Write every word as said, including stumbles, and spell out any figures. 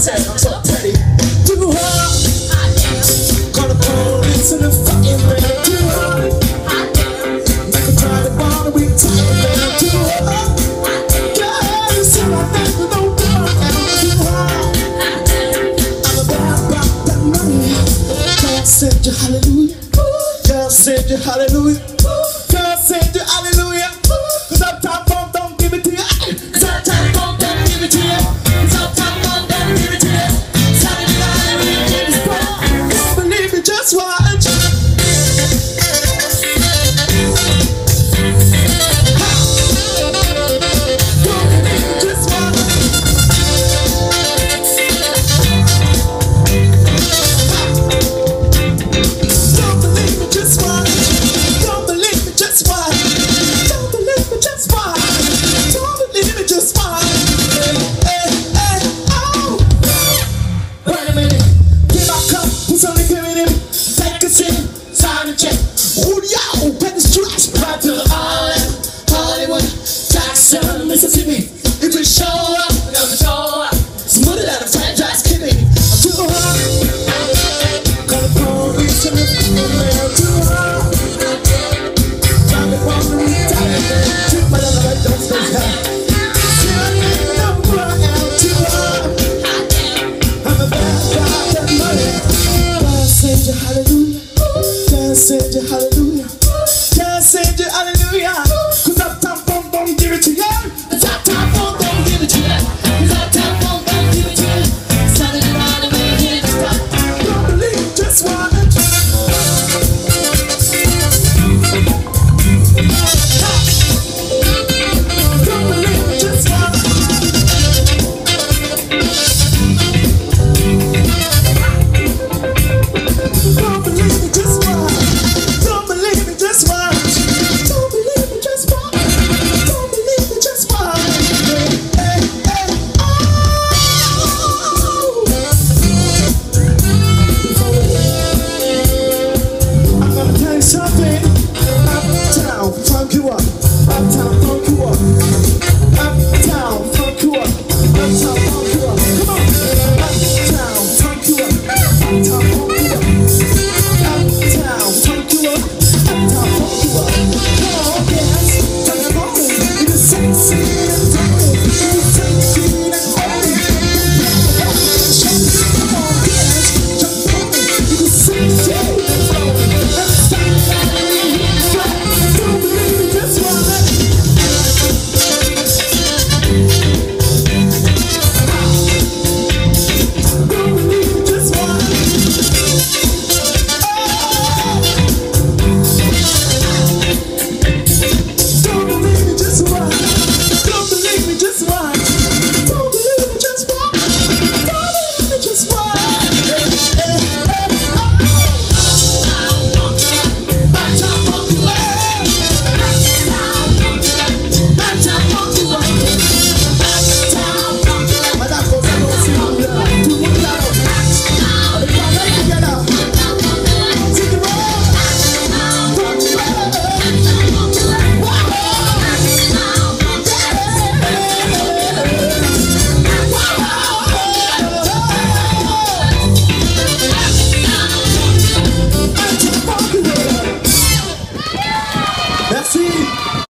said I'm so pretty. Too hot, I am. Gonna fall into the fucking rain. Too hot, I am. Like a dry water, we tired, man. Too hot, I am. Yeah, you said I think you don't know I am. Too hot, I am. I'm about about that money. Girl said you hallelujah. Girl said you hallelujah.